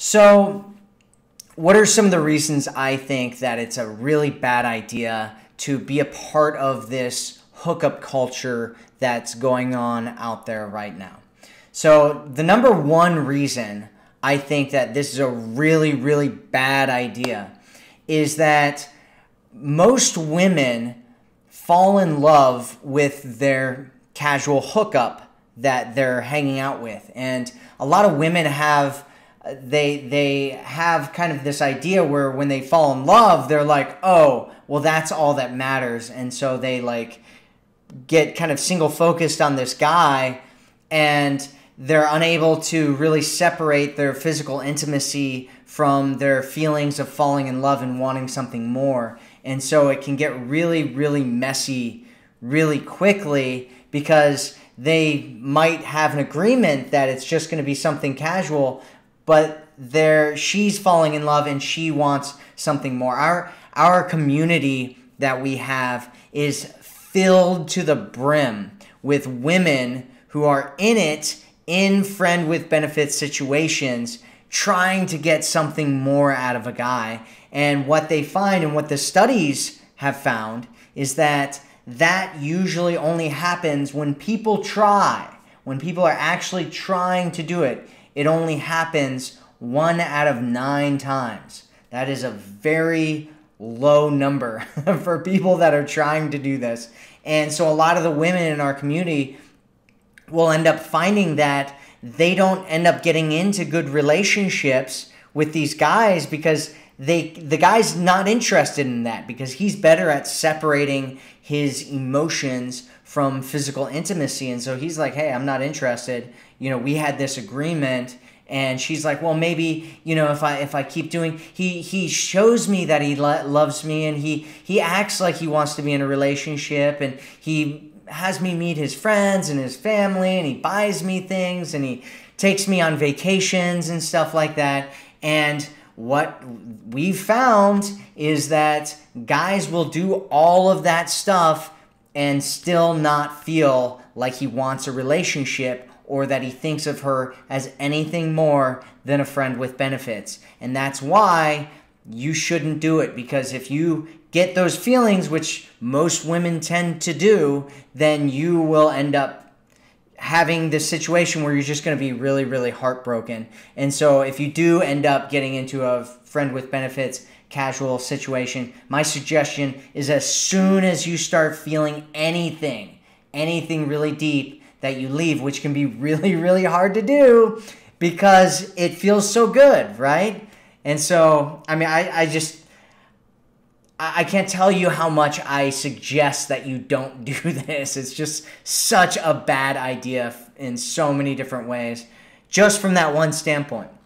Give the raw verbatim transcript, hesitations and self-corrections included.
So what are some of the reasons I think that it's a really bad idea to be a part of this hookup culture that's going on out there right now? So the number one reason I think that this is a really, really bad idea is that most women fall in love with their casual hookup that they're hanging out with. And a lot of women have, they, they have kind of this idea where when they fall in love, they're like, oh, well, that's all that matters. And so they like get kind of single focused on this guy, and they're unable to really separate their physical intimacy from their feelings of falling in love and wanting something more. And so it can get really, really messy really quickly, because they might have an agreement that it's just going to be something casual, but there she's falling in love and she wants something more. Our our community that we have is filled to the brim with women who are in it in friend with benefits situations, trying to get something more out of a guy. And what they find and what the studies have found is that that usually only happens when people try. When people are actually trying to do it, it only happens one out of nine times. That is a very low number for people that are trying to do this. And so a lot of the women in our community will end up finding that they don't end up getting into good relationships with these guys, because they the guy's not interested in that, because he's better at separating his emotions from physical intimacy. And so he's like, hey, I'm not interested. You know, we had this agreement. And she's like, well, maybe, you know, if I if I keep doing, he he shows me that he lo- loves me, and he he acts like he wants to be in a relationship, and he has me meet his friends and his family, and he buys me things, and he takes me on vacations and stuff like that. And what we've found is that guys will do all of that stuff and still not feel like he wants a relationship, or that he thinks of her as anything more than a friend with benefits. And that's why you shouldn't do it, because if you get those feelings, which most women tend to do, then you will end up having this situation where you're just going to be really, really heartbroken. And so if you do end up getting into a friend with benefits casual situation, my suggestion is, as soon as you start feeling anything, anything really deep, that you leave, which can be really, really hard to do because it feels so good, right? And so, I mean, I, I just... I can't tell you how much I suggest that you don't do this. It's just such a bad idea in so many different ways, just from that one standpoint.